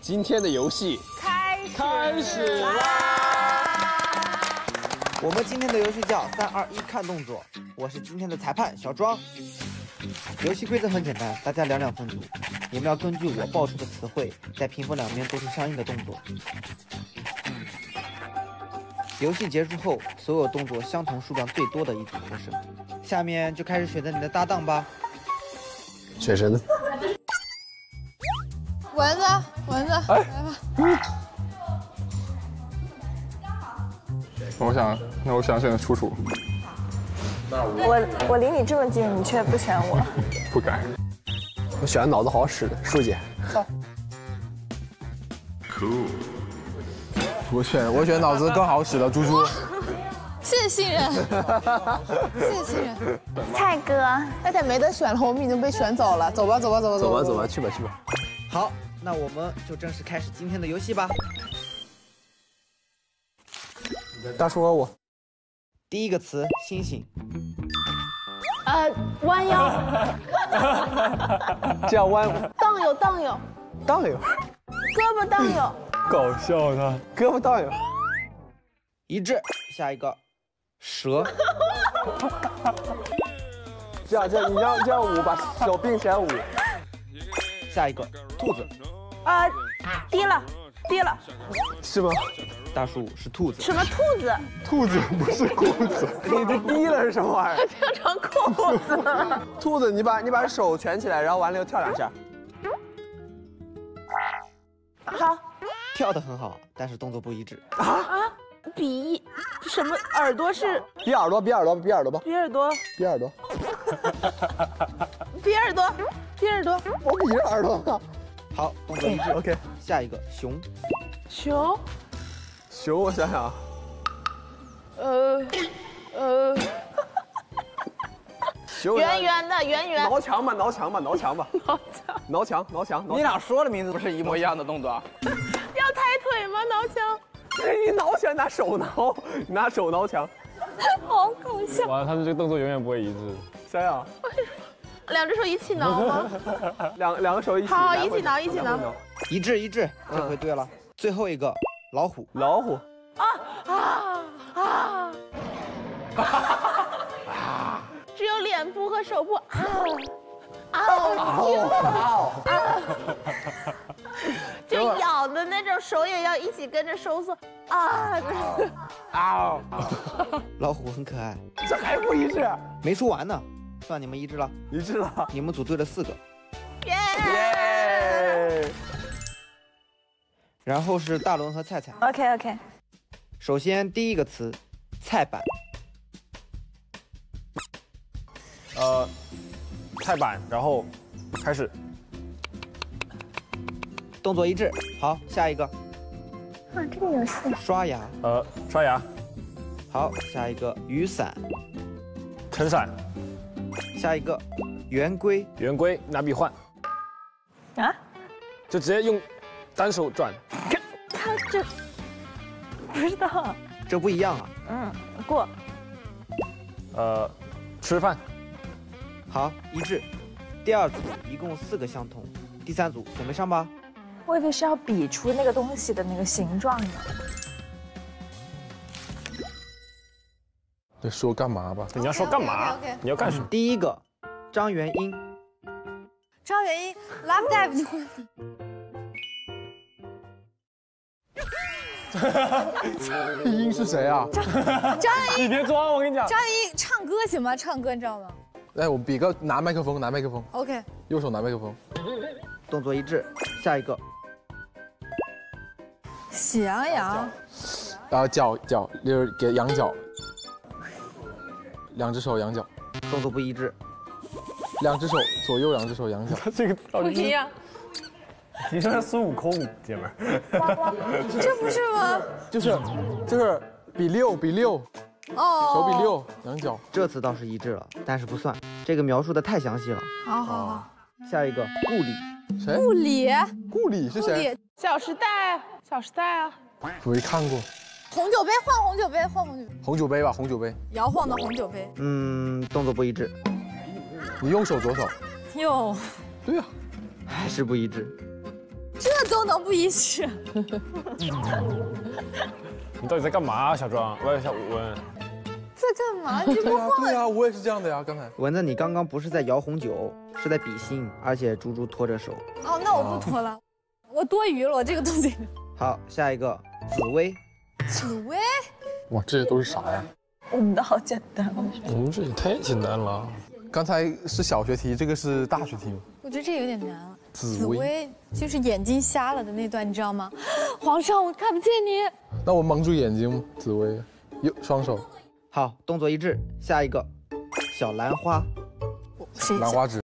今天的游戏开始啦！我们今天的游戏叫3、2、1看动作，我是今天的裁判小庄。游戏规则很简单，大家两分组，你们要根据我报出的词汇，在屏幕两边做出相应的动作。游戏结束后，所有动作相同数量最多的一组获胜。下面就开始选择你的搭档吧。选谁呢？ 蚊子，来吧。那我想选楚楚。我离你这么近，你却不选我。不敢。我选脑子好使的舒姐。Cool。我选脑子更好使的猪猪。谢谢信任。谢谢信任。蔡哥，大家没得选了，我们已经被选走了。走吧，去吧。好。 那我们就正式开始今天的游戏吧。大叔和我，第一个词星星。弯腰。这样弯。荡悠。胳膊荡悠。搞笑呢。胳膊荡悠。一致。下一个，蛇。这样，你让这样舞，把手并起来舞。下一个，兔子。 低了，是吗？大叔是兔子。什么兔子？兔子不是裤子，你这低了是什么玩意儿？变成裤子。兔子，你把手卷起来，然后完了又跳两下。好，跳得很好，但是动作不一致。啊？比什么？耳朵是？比耳朵吧。我比着耳朵呢。 好，动作一致。OK， 下一个熊，我想想，圆圆的，挠墙吧。你俩说的名字不是一模一样的动作？要抬腿吗？挠墙？你挠墙拿手挠，你拿手挠墙，好搞笑。完了，他们这个动作永远不会一致。想想。 两只手一起挠吗？两个手一起。好，一起挠。一致，这回对了。最后一个老虎。啊！只有脸部和手部就咬的那种，手也要一起跟着收缩啊！老虎很可爱。这还不一致？没说完呢。 算你们一致了，你们组对了4个，耶！然后是大伦和菜菜。OK。首先第一个词，菜板。菜板，然后开始，动作一致。好，下一个。哇，这个游戏。刷牙。好，下一个雨伞。撑伞。 下一个，圆规，拿笔换，就直接用单手转。他这不知道，这不一样啊。嗯，过。吃饭，好，一致。第二组一共4个相同，第三组准备上吧。我以为是要比出那个东西的那个形状呢。得说干嘛吧？你要说干嘛？你要干什么？第一个，张元英 ，Love Dive 英是谁啊？张元英，你别装，我跟你讲。张元英唱歌行吗？唱歌你知道吗？来，我们比个拿麦克风。OK。右手拿麦克风，动作一致。下一个，喜羊羊。脚就是给羊角。 两只手羊角，动作不一致。两只手左右，两只手羊角。他这个到底不一样。你说是孙悟空，姐们儿。这不是吗？就是比六。哦。手比六，羊角。这次倒是一致了，但是不算，这个描述的太详细了。好。下一个顾里。谁？顾里是谁？小时代啊。没看过。 红酒杯吧。摇晃的红酒杯。嗯，动作不一致。你右手左手。对呀，还是不一致。这都能不一致？你到底在干嘛、啊，小庄？喂，小吴文，在干嘛？你不晃？对呀、啊，我也是这样的呀、啊。刚才蚊子，你刚刚不是在摇红酒，是在比心，而且猪猪拖着手。哦，那我不拖了，我多余了，我这个东西。好，下一个紫薇。紫薇。哇，这些都是啥呀？我们的好简单。我们这也太简单了。刚才是小学题，这个是大学题。我觉得这有点难了。紫薇就是眼睛瞎了的那段，你知道吗？皇上，我看不见你。那我蒙住眼睛，紫薇，右双手。好，动作一致。下一个，小兰花。谁？兰花指。